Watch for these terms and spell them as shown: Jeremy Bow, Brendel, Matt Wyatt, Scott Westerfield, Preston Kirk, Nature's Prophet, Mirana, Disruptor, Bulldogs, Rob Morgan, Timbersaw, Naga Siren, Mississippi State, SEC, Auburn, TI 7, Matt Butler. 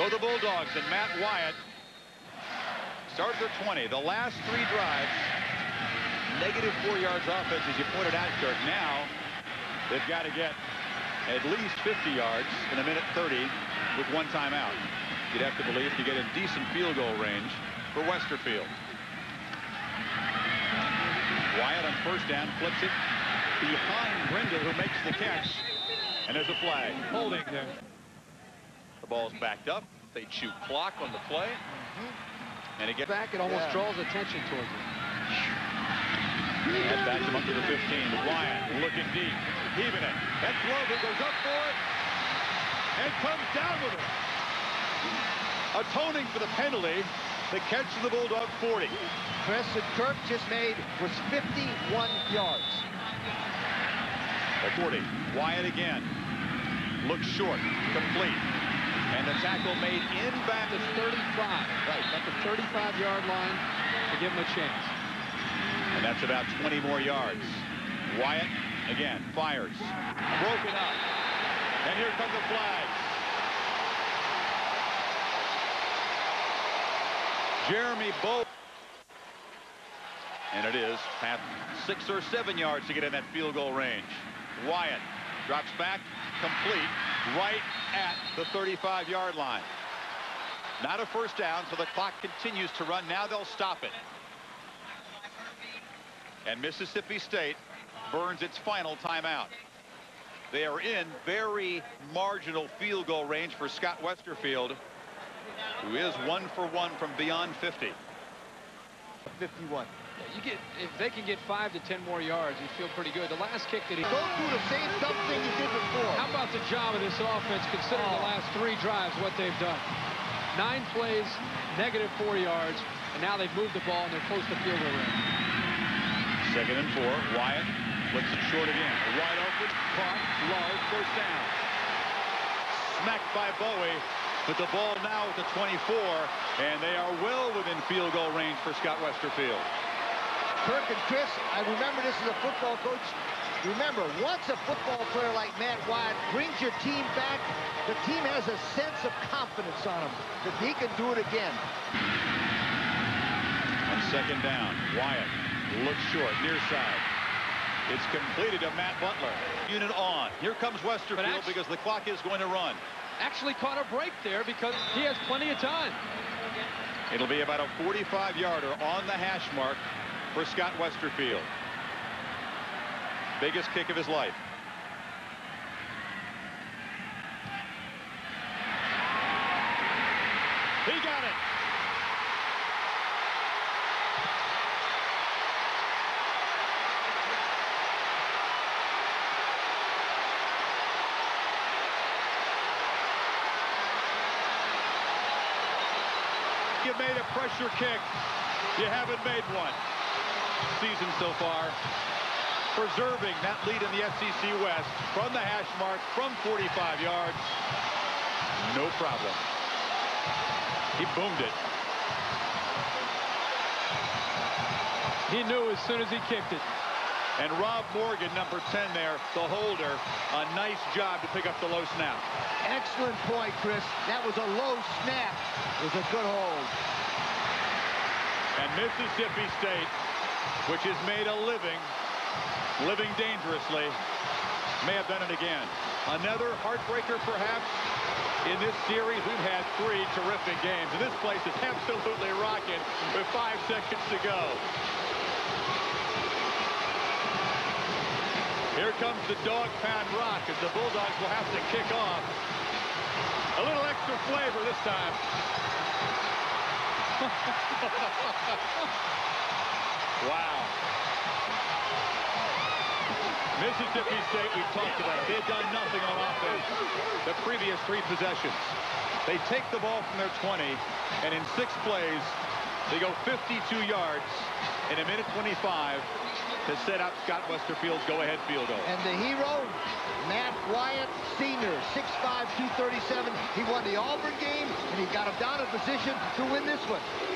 So the Bulldogs and Matt Wyatt start their 20. The last three drives, -4 yards offense, as you pointed out, Kirk. Now they've got to get at least 50 yards in a minute 30 with one timeout. You'd have to believe to get in decent field goal range for Westerfield. Wyatt on first down flips it behind Brendel, who makes the catch. And there's a flag. Holding there. The ball's backed up. They chew clock on the play. And it gets back. It almost draws attention towards it. And backs him up to the 15. Wyatt looking deep, heaving it. That's Logan, goes up for it, and comes down with it. Atoning for the penalty, the catch to the Bulldog 40. Preston Kirk just made was 51 yards. At 40, Wyatt again. Looks short, complete. And the tackle made in back at 35. Right, at the 35-yard line to give him a chance. And that's about 20 more yards. Wyatt, again, fires. Broken up. And here come the flags. Jeremy Bow. And it is past 6 or 7 yards to get in that field goal range. Wyatt drops back, complete, right at the 35-yard line. Not a first down, so the clock continues to run. Now they'll stop it. And Mississippi State burns its final timeout. They are in very marginal field goal range for Scott Westerfield, who is 1 for 1 from beyond 50. 51. Yeah, you get, if they can get 5 to 10 more yards, you feel pretty good. The last kick that he go through the same dumb thing he did before. How about the job of this offense, considering the last three drives, what they've done? 9 plays, -4 yards, and now they've moved the ball and they're close to field goal range. 2nd and 4. Wyatt flips it short again. Wide open, caught, low, first down. Smacked by Bowie, but the ball now at the 24, and they are well within field goal range for Scott Westerfield. Kirk and Chris, I remember this as a football coach. Remember, once a football player like Matt Wyatt brings your team back, the team has a sense of confidence on him that he can do it again. On 2nd down, Wyatt. Looks short, near side. It's completed to Matt Butler. Unit on. Here comes Westerfield because the clock is going to run. Actually caught a break there because he has plenty of time. It'll be about a 45-yarder on the hash mark for Scott Westerfield. Biggest kick of his life. He got it. You made a pressure kick. You haven't made one. Season so far. Preserving that lead in the SEC West from the hash mark, from 45 yards. No problem. He boomed it. He knew as soon as he kicked it. And Rob Morgan, number 10 there, the holder, a nice job to pick up the low snap. Excellent point, Chris. That was a low snap. It was a good hold. And Mississippi State, which has made a living, dangerously, may have done it again. Another heartbreaker, perhaps. In this series, we've had 3 terrific games, and this place is absolutely rocking with 5 seconds to go. Here comes the dog pound rock as the Bulldogs will have to kick off. A little extra flavor this time. Wow. Mississippi State, we talked about it. They had done nothing on offense the previous 3 possessions. They take the ball from their 20, and in 6 plays, they go 52 yards in a minute 25. To set up Scott Westerfield's go-ahead field goal. And the hero, Matt Wyatt, senior, 6'5", 237. He won the Auburn game, and he got him down in position to win this one.